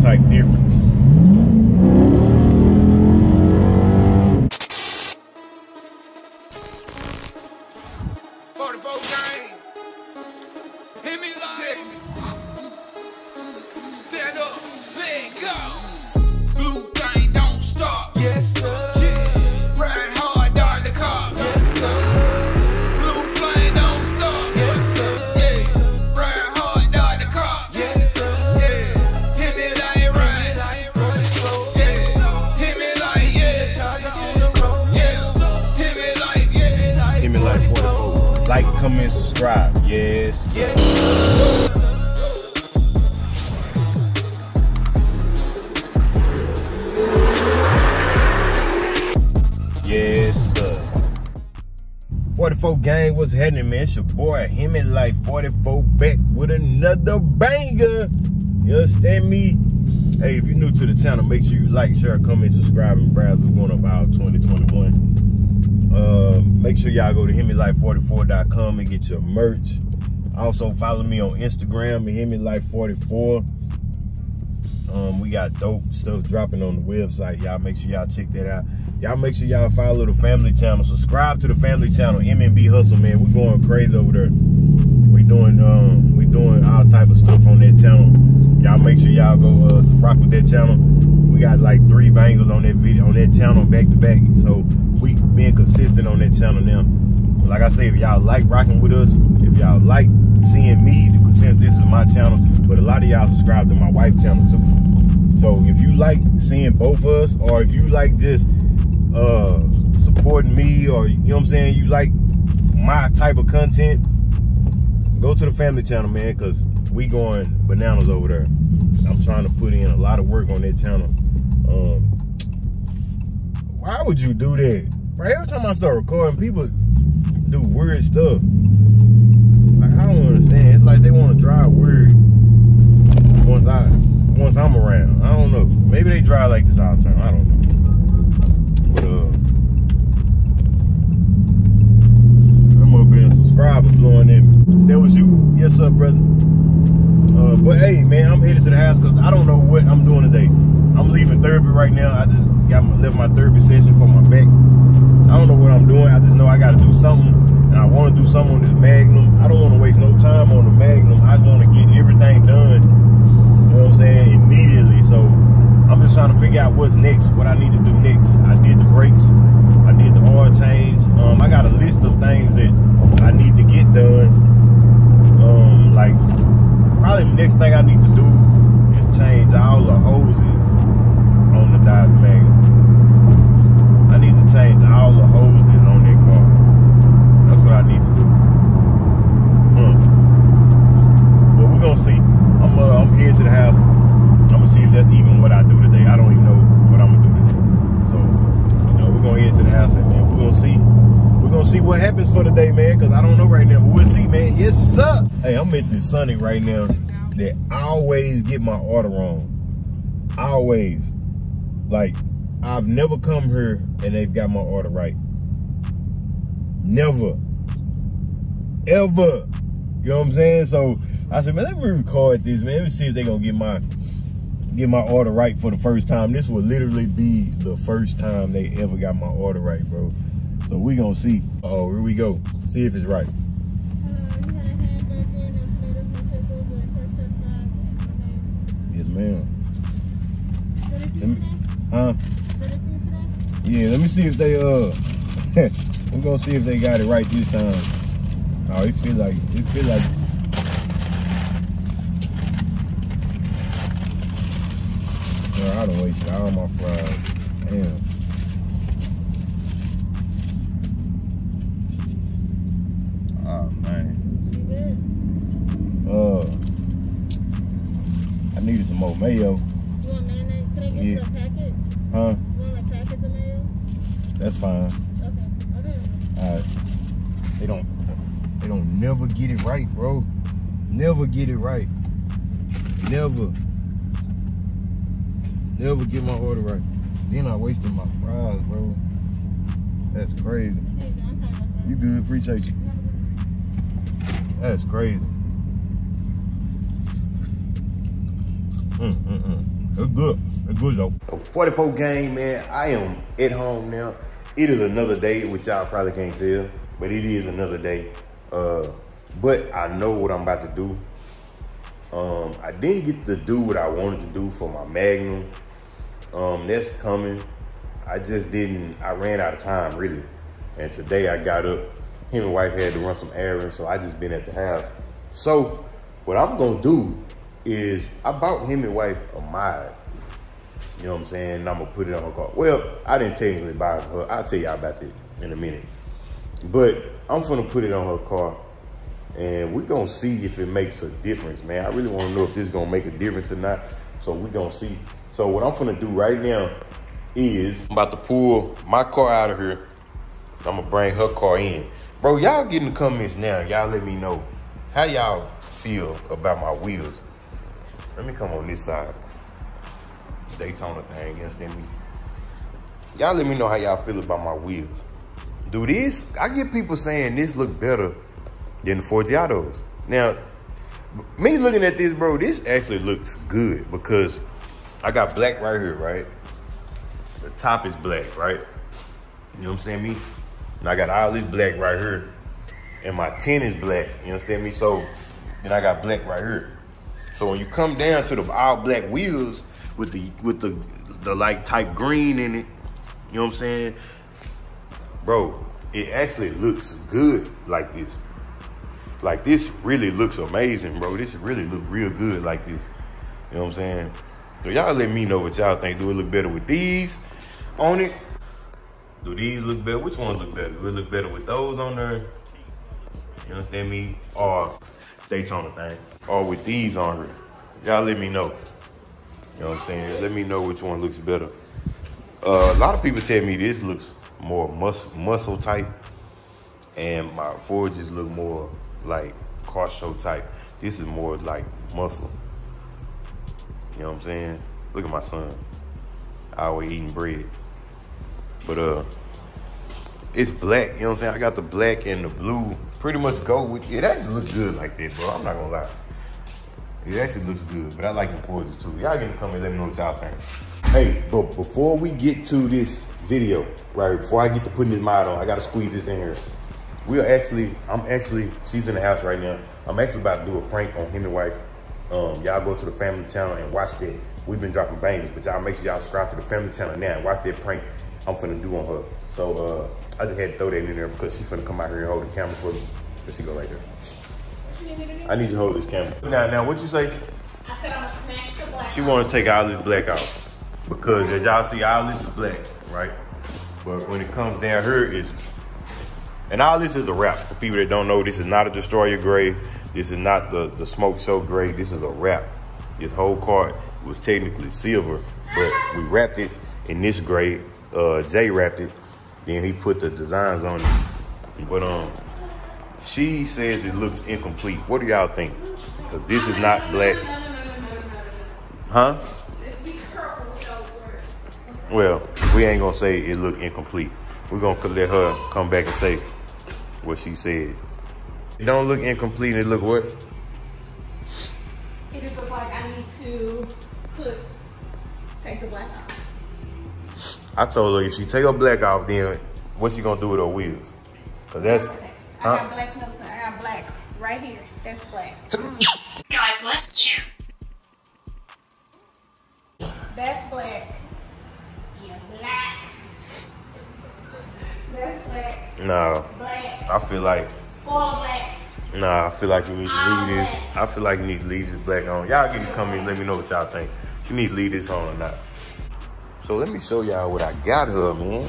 type difference. Like, comment, and subscribe. Yes. Yes, sir. 44 gang, what's happening, man? It's your boy, Hemi Life 44, back with another banger. You understand me? Hey, if you're new to the channel, make sure you like, share, comment, subscribe, and browse. We're going up out 2021. Make sure y'all go to hemilife44.com and get your merch. Also follow me on Instagram at hemilife44. We got dope stuff dropping on the website. Y'all make sure y'all check that out. Y'all make sure y'all follow the family channel. Subscribe to the family channel, M&B Hustle, man. We're going crazy over there. We doing all type of stuff on that channel. Y'all make sure y'all go rock with that channel. We got like 3 bangers on that video, on that channel, back to back. So we being consistent on that channel now. Like I say, if y'all like rocking with us, if y'all like seeing me, since this is my channel, but a lot of y'all subscribe to my wife's channel too. So if you like seeing both of us, or if you like just supporting me, or you know what I'm saying, you like my type of content, go to the family channel, man, because we going bananas over there. I'm trying to put in a lot of work on that channel. Why would you do that? Right, every time I start recording, people do weird stuff. Like, I don't understand. It's like they want to drive weird once I'm around. I don't know. Maybe they drive like this all the time. I don't know. But I'm up here and subscribers blowing in. That was you? Yes, sir, brother. But hey, man, I'm headed to the house because I don't know what I'm doing today. I'm leaving therapy right now. I just left my therapy session for my back. I don't know what I'm doing. I just know I got to do something, and I want to do something on this Magnum. I don't want to waste no time on the Magnum. I want to get everything done, you know what I'm saying, immediately. So I'm just trying to figure out what's next, what I need to do next. I did the brakes. I did the oil change. I got a list of things that I need to get done. Like, probably the next thing I need to do is change all the hoses on the Dice Mag. I need to change all the hoses on that car. That's what I need to do. But we're gonna see. I'm here to the house. I'm gonna see if that's even what I do today. I don't even know what I'm gonna do today. So, you know, we're gonna head to the house and then we're gonna see. We're gonna see what happens for today, man, because I don't know right now, but we'll see, man. Yes, sir. Hey, I'm at this Sonic right now that I always get my order wrong. Always. Like, I've never come here and they've got my order right. Never. Ever. You know what I'm saying? So I said, man, let me record this, man. Let me see if they're gonna get my order right for the first time. This will literally be the first time they ever got my order right, bro. So we gonna see. Oh, here we go. See if it's right. Yes, ma'am. Huh? Yeah, let me see if they we're gonna see if they got it right this time. Oh, it feel like girl, I done wasted all my fries. Damn. Oh man. I needed some more mayo. Yeah. Huh? You want like packets of mayo? That's fine. Okay. Alright. They don't never get it right, bro. Never get it right. Never. Never get my order right. Then I wasted my fries, bro. That's crazy. You good, appreciate you. That's crazy. It's good. It's good, though. So 44 gang, man, I am at home now. It is another day, which y'all probably can't tell, but it is another day. But I know what I'm about to do. I didn't get to do what I wanted to do for my Magnum. That's coming. I just didn't, I ran out of time really. And today I got up, Hemi Wife had to run some errands, so I just been at the house. So what I'm gonna do is I bought Hemi Wife a mod. You know what I'm saying? And I'm gonna put it on her car. Well, I didn't technically buy it for her. I'll tell y'all about that in a minute. But I'm gonna put it on her car and we're gonna see if it makes a difference, man. I really wanna know if this is gonna make a difference or not. So we're gonna see. So what I'm gonna do right now is I'm about to pull my car out of here. I'm gonna bring her car in. Bro, y'all get in the comments now. Y'all let me know how y'all feel about my wheels. Let me come on this side. Daytona thing, you understand me? Y'all let me know how y'all feel about my wheels. Do this, I get people saying this look better than the Forgiatos. Now, me looking at this, bro, this actually looks good because I got black right here, right? The top is black, right? You know what I'm saying, me? And I got all this black right here. And my tin is black, you understand me? So, then I got black right here. So when you come down to the all black wheels with the like type green in it, you know what I'm saying? Bro, it actually looks good like this. Like this really looks amazing, bro. This really look real good like this. You know what I'm saying? So y'all let me know what y'all think. Do it look better with these on it? Do these look better? Which ones look better? Do it look better with those on there? You understand me? Or Daytona thing. Or with these on here. Y'all let me know. You know what I'm saying? Let me know which one looks better. A lot of people tell me this looks more muscle type. And my Forges look more like car show type. This is more like muscle. You know what I'm saying? Look at my son. Always eating bread. But it's black, you know what I'm saying? I got the black and the blue pretty much go with it. It actually looks good like that, bro. I'm not gonna lie. It actually looks good, but I like the Forges too. Y'all get in the comment, let me know what y'all think. Hey, but before we get to this video, right, before I get to putting this mod on, I gotta squeeze this in here. She's in the house right now. I'm actually about to do a prank on Hemi Wife. Y'all go to the family channel and watch that. We've been dropping bangers, but y'all make sure y'all subscribe to the family channel now and watch that prank I'm finna do on her. So I just had to throw that in there because she finna come out here and hold the camera for me. Let's see, go right there. I need you to hold this camera. Now, what you say? I said I'm gonna smash the black. She wanna take all this black out because as y'all see, all this is black, right? But when it comes down here, and all this is a wrap. For people that don't know, this is not a Destroyer gray. This is not the smoke show gray. This is a wrap. This whole car was technically silver, but we wrapped it in this gray. Jay wrapped it. Then he put the designs on it. But she says it looks incomplete. What do y'all think? Because this is not black. Huh? Well, we ain't gonna say it look incomplete. We're gonna let her come back and say what she said. It don't look incomplete, it look what? It just looks like I need to take the black off. I told her if she take her black off, then what she gonna do with her wheels? Cause that's, huh? I got black right here. That's black. God bless you. That's black. Yeah, black. That's black. No. Black. I feel like. All black. Nah, I feel like you need to leave this. I feel like you need to leave this black on. Y'all get to come in. Let me know what y'all think. She need to leave this on or not. So let me show y'all what I got her, man.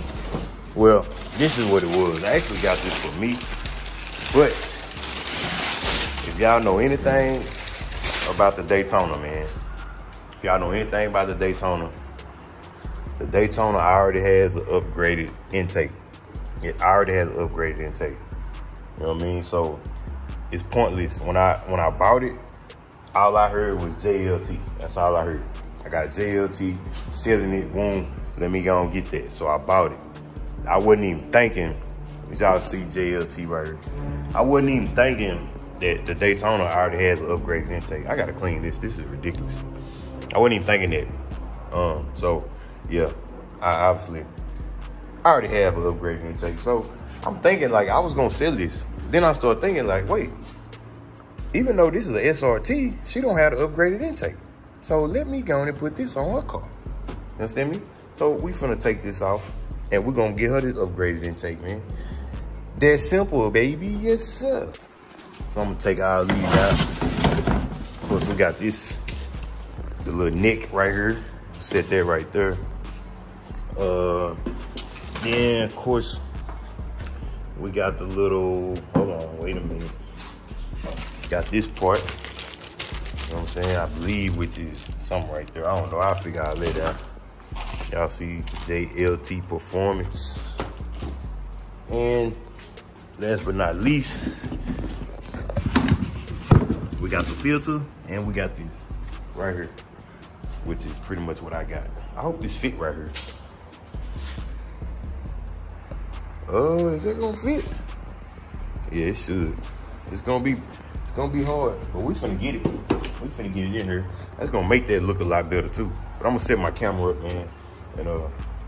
Well, this is what it was. I actually got this for me. But if y'all know anything about the Daytona, man. If y'all know anything about the Daytona already has an upgraded intake. It already has an upgraded intake. You know what I mean? So it's pointless. When I bought it, all I heard was JLT. That's all I heard. I got a JLT, selling it, boom, let me go and get that. So I bought it. I wasn't even thinking, y'all see JLT right here. I wasn't even thinking that the Daytona already has an upgraded intake. I gotta clean this, this is ridiculous. I wasn't even thinking that So yeah, I obviously already have an upgraded intake. So I'm thinking like I was gonna sell this. Then I started thinking like, wait, even though this is an SRT, she don't have the upgraded intake. So let me go and put this on her car. You understand me? So we finna take this off and we're gonna get her this upgraded intake, man. That simple, baby. Yes, sir. So I'm gonna take all these out. Of course, we got this, the little neck right here. Set that right there. Then, of course, we got the little, hold on, wait a minute. Got this part, you know what I'm saying? I believe, which is something right there. I don't know, I'll figure I'll let out. Y'all see JLT Performance. And last but not least, we got the filter and we got this right here, which is pretty much what I got. I hope this fit right here. Oh, is that gonna fit? Yeah, it should. It's gonna be hard, but we finna get it. We finna get it in here. That's gonna make that look a lot better too. But I'm gonna set my camera up, man, and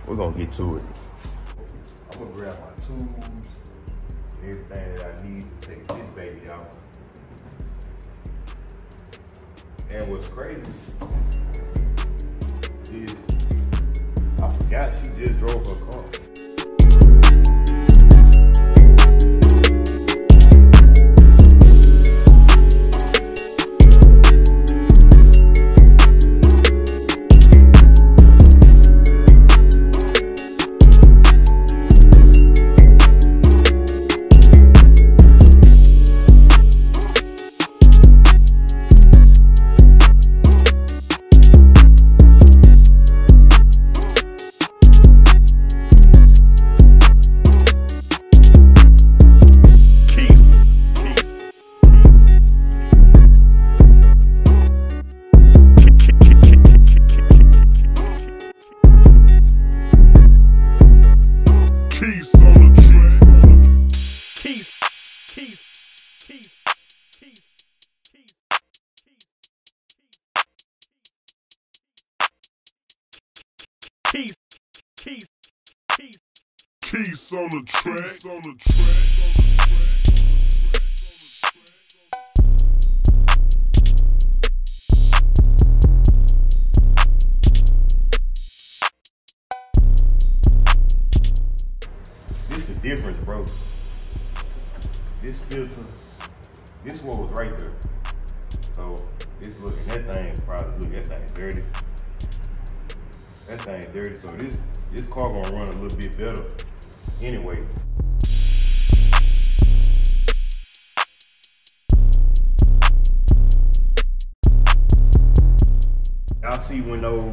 we're gonna get to it. I'm gonna grab my tools, everything that I need to take this baby out. And what's crazy is I forgot she just drove her car. Keys on the track, on the track. This the difference, bro. This filter, this one was right there. So this looking, that thing probably look, that thing dirty. That thing dirty. So this car gonna run a little bit better. Anyway, y'all see when those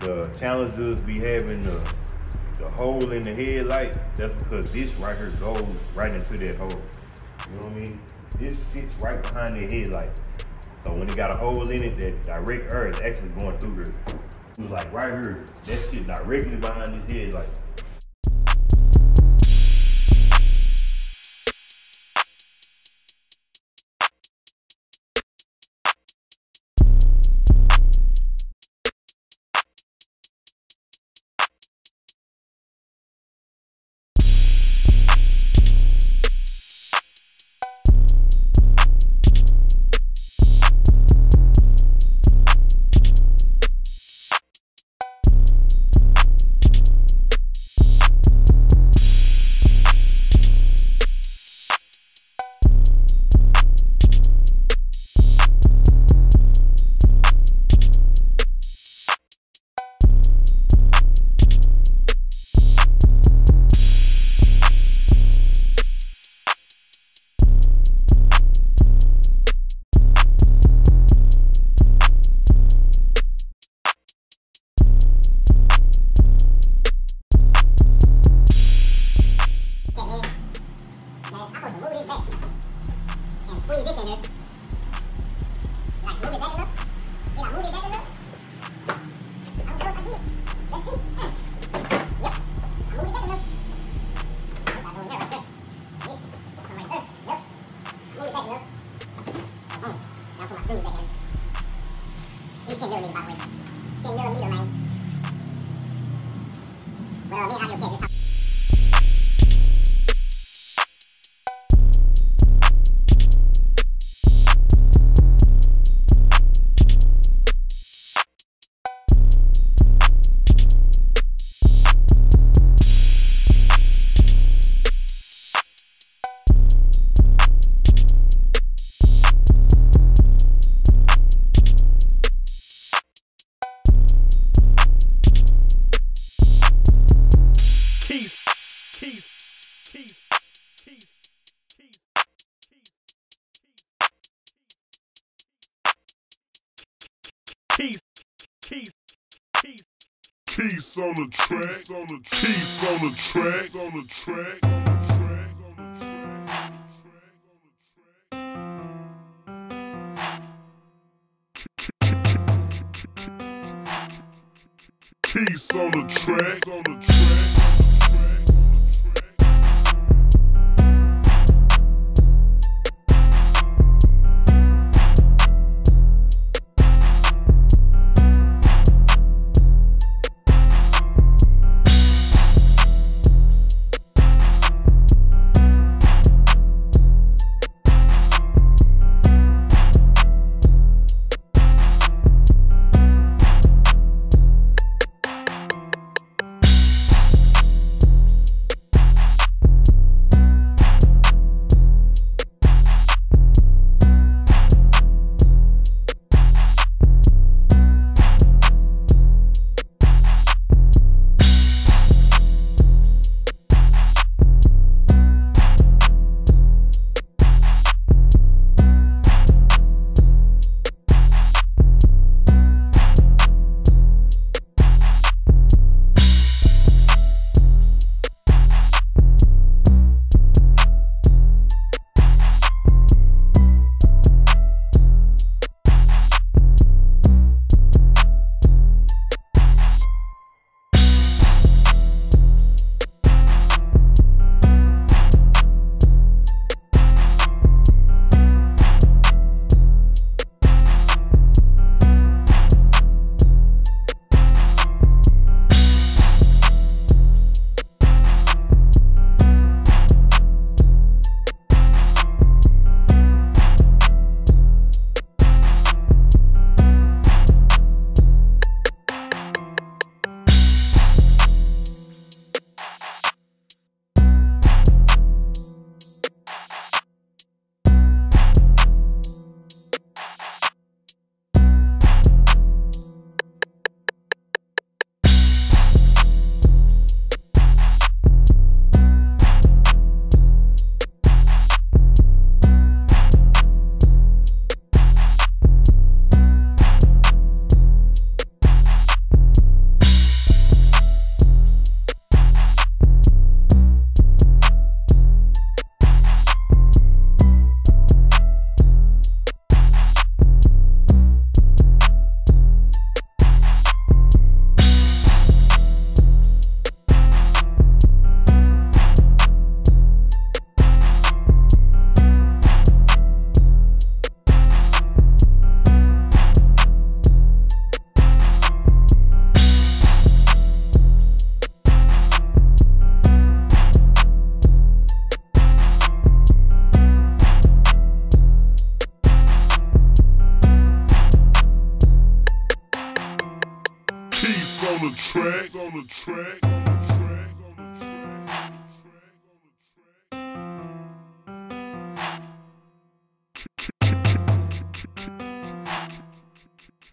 the Challengers be having the hole in the headlight, that's because this right here goes right into that hole. You know what I mean? This sits right behind the headlight. So when it got a hole in it, that direct air is actually going through here. It was like right here, that shit directly behind this headlight. Keys on the track, keys on the track, on the track. Keys on the track, on the track.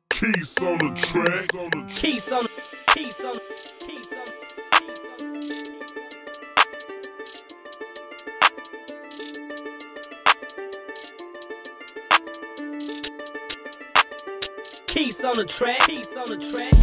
Keys on the track, keys on the keys on the track, keys on the track.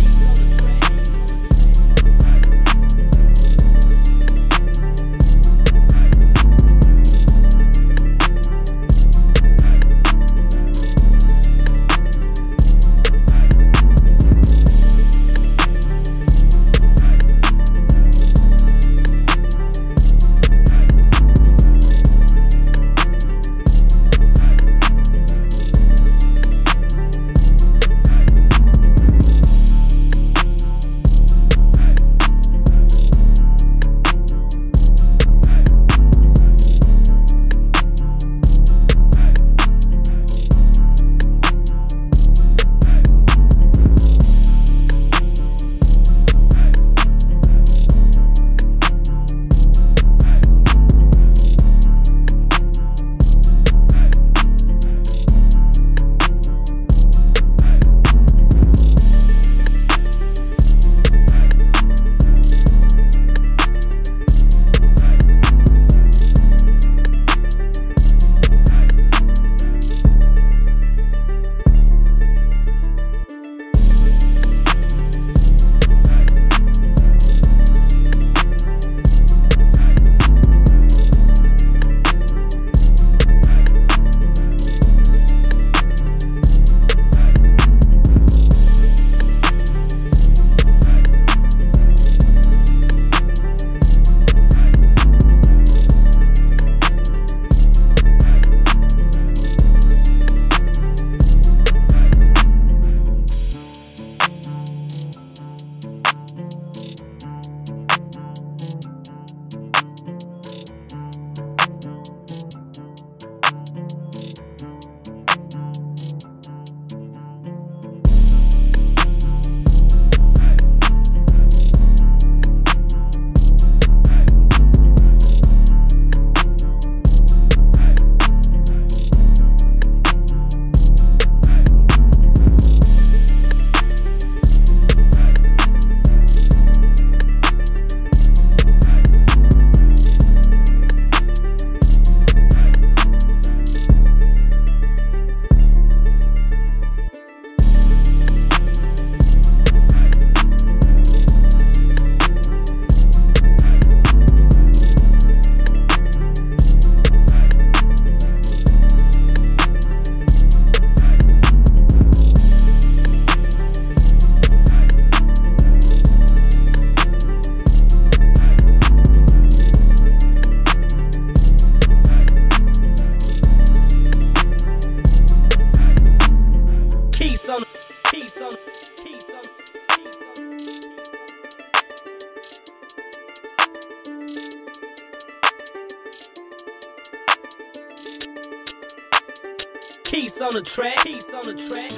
Keys on the track, keys on the track,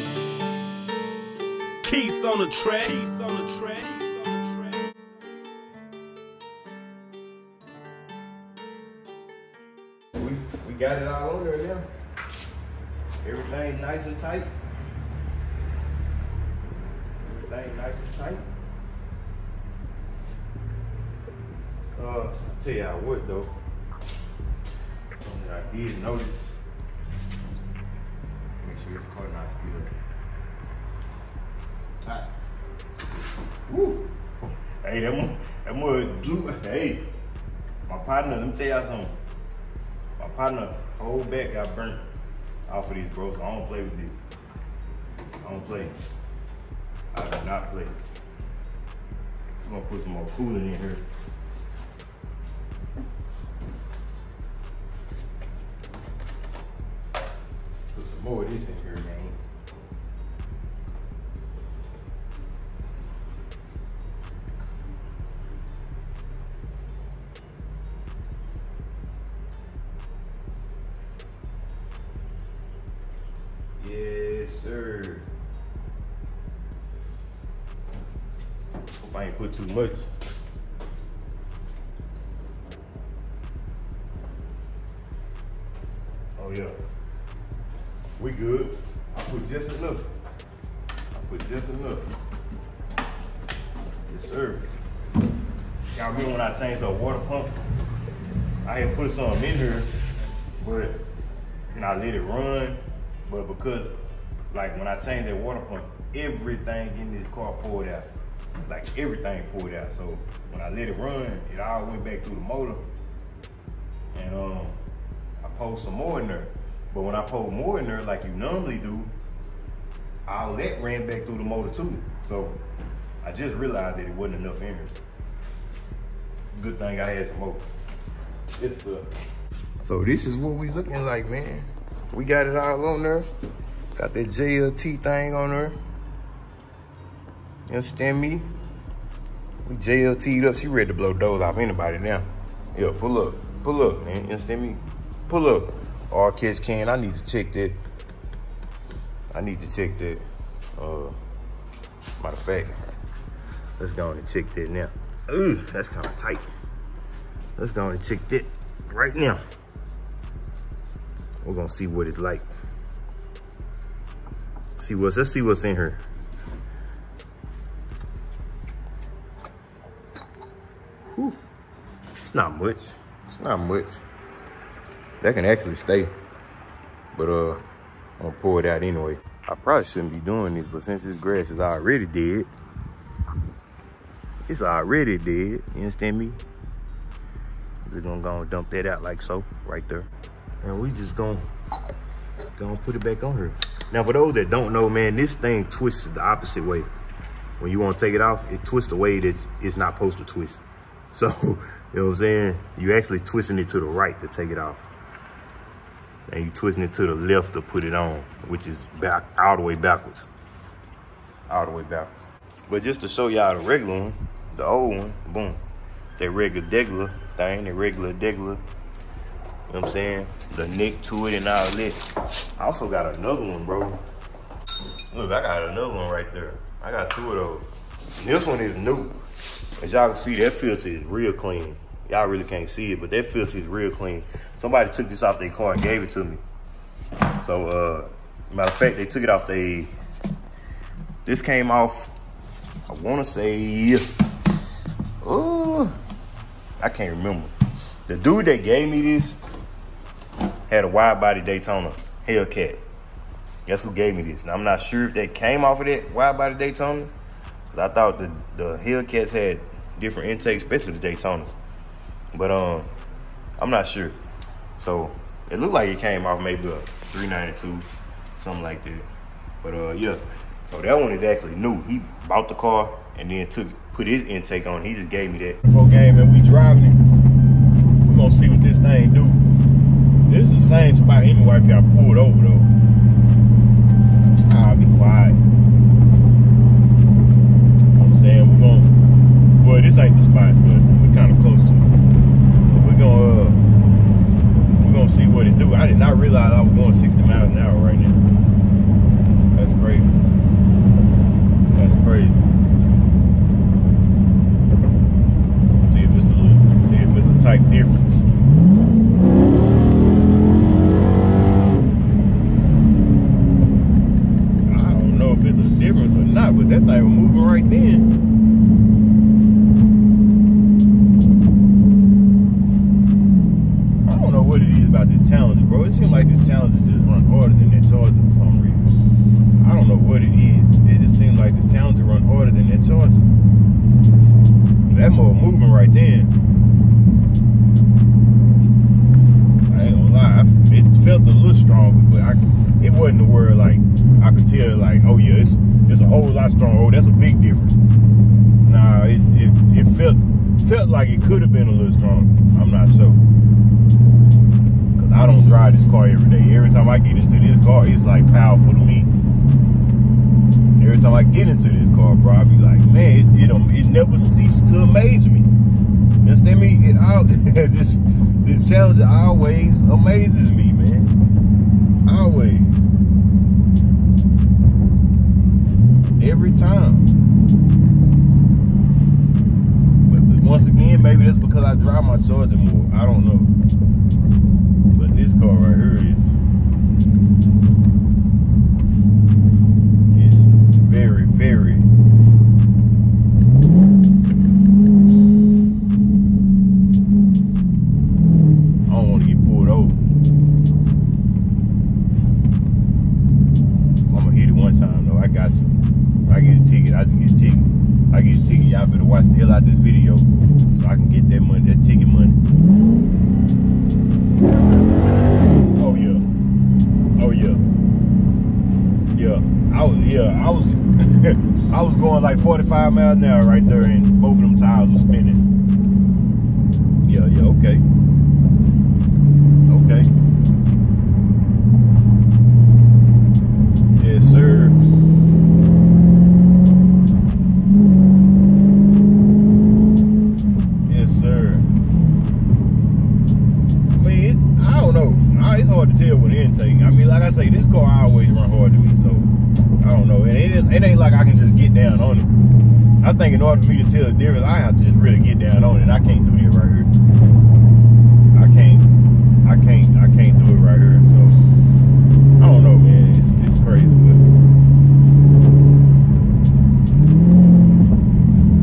keys on the track, keys on the track. We got it all over there. Everything nice and tight. Everything nice and tight. I'll tell y'all what though. Something that I did notice. Make sure it's caught nice good. Tight. Woo! Hey, that mud blue. Hey, my partner, let me tell y'all something. My partner, whole back got burnt off of these, bro. So I don't play with this. I don't play. I do not play. I'm gonna put some more coolant in here. Put some more of this in here, man. I ain't put too much. Oh yeah, we good. I put just enough. I put just enough. Yes sir. Y'all remember when I changed the water pump? I had put some in here, but and I let it run. But because, like when I changed that water pump, everything in this car poured out. Like everything poured out. So when I let it run, it all went back through the motor. And I poured some more in there. But when I poured more in there, like you normally do, all that ran back through the motor too. So I just realized that it wasn't enough in there. Good thing I had some more. So this is what we looking like, man. We got it all on there. Got that JLT thing on there. You understand me? We JLT'd up. She ready to blow doors off anybody now. Yeah, pull up. Pull up, man. You understand me? Pull up. All kids can. I need to check that. I need to check that. Matter of fact, let's go on and check that now. Ooh, that's kind of tight. Let's go on and check that right now. We're going to see what it's like. See what's, let's see what's in here. Whew. It's not much. It's not much. That can actually stay. But I'm gonna pour it out anyway. I probably shouldn't be doing this, but since this grass is already dead, it's already dead. You understand me? I'm just gonna go and dump that out like so, right there. And we just gonna put it back on here. Now for those that don't know, man, this thing twists the opposite way. When you wanna take it off, it twists the way that it's not supposed to twist. So, you know what I'm saying? You actually twisting it to the right to take it off. And you twisting it to the left to put it on, which is back, all the way backwards. All the way backwards. But just to show y'all the regular one, the old one, boom. That regular degular thing, that regular degular. You know what I'm saying? The neck to it and all that. I also got another one, bro. Look, I got another one right there. I got two of those. And this one is new. As y'all can see, that filter is real clean. Y'all really can't see it, but that filter is real clean. Somebody took this off their car and gave it to me. So, matter of fact, they took it off their... This came off, I want to say... Oh, I can't remember. The dude that gave me this had a wide-body Daytona Hellcat. That's who gave me this. Now, I'm not sure if that came off of that wide-body Daytona. I thought the Hellcats had different intakes, especially the Daytonas. But I'm not sure. So it looked like it came off maybe a 392, something like that. But yeah, so that one is actually new. He bought the car and then put his intake on. He just gave me that. Okay, man, we driving it. We're gonna see what this thing do. This is the same spot Hemi Wife got pulled over though. I'll be quiet. Well, this ain't the spot, but we're kind of close to it. But we're gonna see what it do. I I did not realize I was going 60 miles an hour right now. That's crazy. That's crazy. See if it's a tight difference. I don't know if it's a difference or not, but that thing was moving right then. Challenger, bro. It seems like this Challenger just run harder than that Charger for some reason. I don't know what it is. It just seems like this Challenger run harder than that Charger. That mother moving right then. I ain't gonna lie. It felt a little stronger, but it wasn't the word like I could tell like, oh yeah, it's a whole lot stronger. Oh, that's a big difference. Nah, it felt like it could have been a little stronger. I'm not sure. I don't drive this car every day. Every time I get into this car, it's like powerful to me. Every time I get into this car, bro, I be like, man, it never ceases to amaze me. You understand me? This Challenger always amazes me, man. Always. Every time. But once again, maybe that's because I drive my Charger more. I don't know. This car right here is very, very I don't want to get pulled over. I'm gonna hit it one time though. I got to. I get a ticket. I just get a ticket. I get a ticket. Y'all better watch the hell out of this video so I can get that money, that ticket money. I was I was going like 45 miles an hour right there, and both of them tires were spinning. Yeah, okay. Okay. Yes, sir. Yes, sir. I mean, I don't know. It's hard to tell with anything. I mean, like I say, this car always run hard to me, so. I don't know. It ain't like I can just get down on it. I think in order for me to tell the difference, I have to just really get down on it. I can't do that right here. I can't do it right here. So I don't know, man. It's crazy, but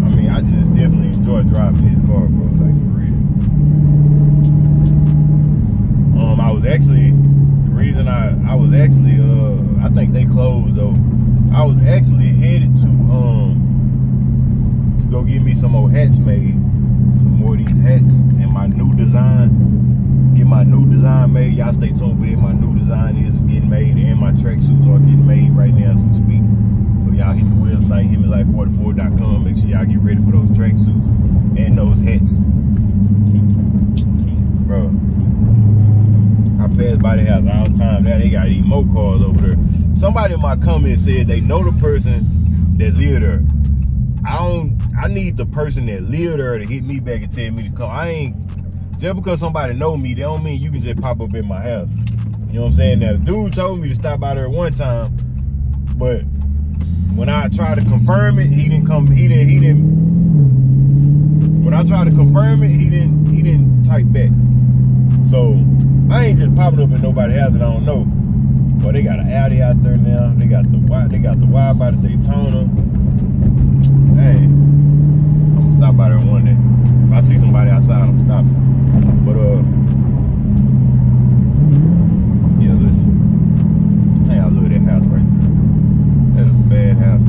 I mean, I just definitely enjoy driving this car, bro. Like for real. I was actually the reason I was actually I think they closed though. I was actually headed to go get me some old hats made, some more of these hats and my new design. Get my new design made. Y'all stay tuned for that. My new design is getting made, and my tracksuits are getting made right now as we speak. So y'all hit the website hemilife44.com. Make sure y'all get ready for those tracksuits and those hats, bro. I pass by the house all the time. Now they got even more cars over there. Somebody in my comments said they know the person that lived there. I need the person that lived there to hit me back and tell me to come. I ain't, just because somebody know me, they don't mean you can just pop up in my house. You know what I'm saying? Now, the dude told me to stop by there one time, but when I tried to confirm it, he didn't come, he didn't, when I tried to confirm it, he didn't type back. So, I ain't just popping up at nobody's house that I don't know. Boy, they got an Audi out there now. They got the wide by the Daytona. Hey, I'm gonna stop by there one day. If I see somebody outside, I'm stopping. But yeah, listen. Hey, I love that house right there. That is a bad house.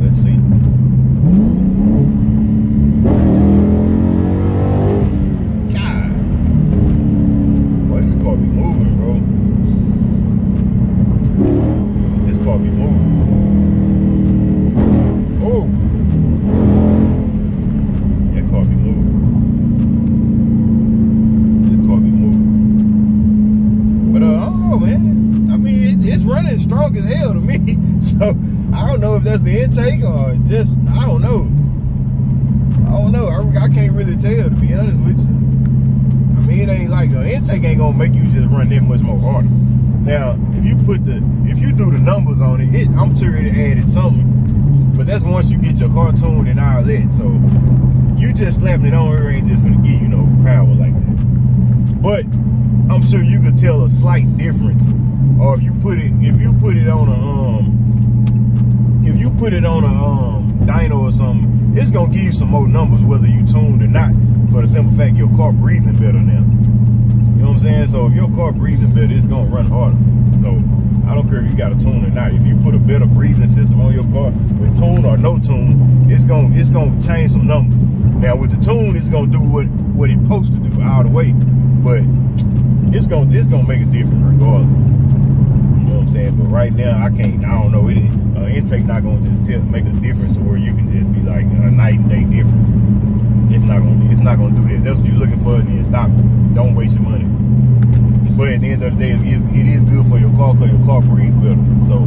Let's see. I don't know. I can't really tell, to be honest with you. It ain't like the intake ain't gonna make you just run that much more harder. Now, if you do the numbers on it, I'm sure it added something. But that's once you get your car tuned and all that. So you just slapping it on her ain't just gonna give you no power like that. But I'm sure you could tell a slight difference. Or if you put it on a dyno or something, it's gonna give you some more numbers whether you tuned or not. For the simple fact your car breathing better now. You know what I'm saying? So if your car breathing better, it's gonna run harder. So I don't care if you got a tune or not. If you put a better breathing system on your car with tune or no tune, it's gonna change some numbers. Now with the tune, it's gonna do what it's supposed to do all the way. But it's gonna make a difference regardless. I'm saying, but right now I don't know. Intake not gonna just make a difference to where you can just be like a night and day difference. It's not gonna do that. That's what you're looking for, and then stop. Don't waste your money. But at the end of the day, it is good for your car because your car breathes better. So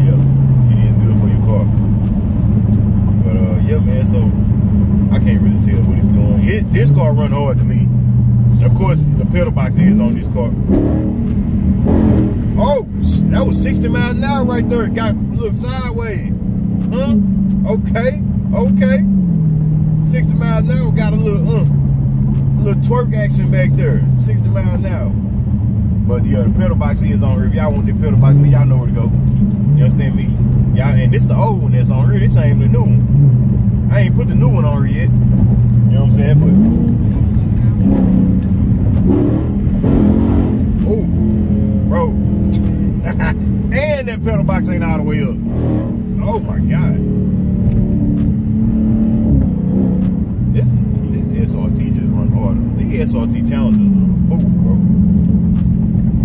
yeah, it is good for your car. But yeah, man. So I can't really tell what it's doing. This car run hard to me. Of course, the pedal box is on this car. Oh, that was 60 miles an hour right there. Got look sideways. Huh? Okay. 60 miles an hour, got a little twerk action back there. 60 miles an hour. But yeah, the pedal box is on here. If y'all want the pedal box, y'all know where to go. You understand me? Y'all, and this the old one that's on here. This ain't the new one. I ain't put the new one on here yet. You know what I'm saying? But oh. Bro, and that pedal box ain't all the way up. Oh my God. This SRT just run harder. The SRT Challenger is a fool, bro.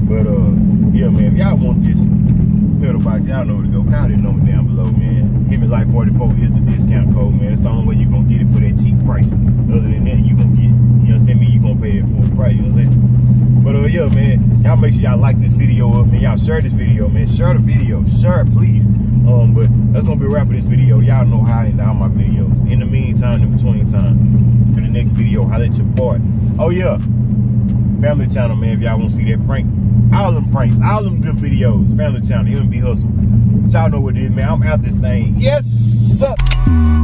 But yeah, man, if y'all want this pedal box, y'all know where to go. Count that number down below, man. Hemilife44 is the discount code, man. It's the only way you're gonna get it for that cheap price. Other than that, you're gonna get it. You understand me? You're gonna pay that full price, you understand? But yeah, man, y'all make sure y'all like this video up, and y'all share this video, man. Share the video, share it, please. But that's gonna be a wrap for this video. Y'all know how I end all my videos. In the meantime, in between time, to the next video, holla at your boy. Oh yeah, family channel, man, if y'all wanna see that prank. All them pranks, all them good videos. Family channel, M&B Hustle. Y'all know what it is, man. I'm out this thing. Yes, sir.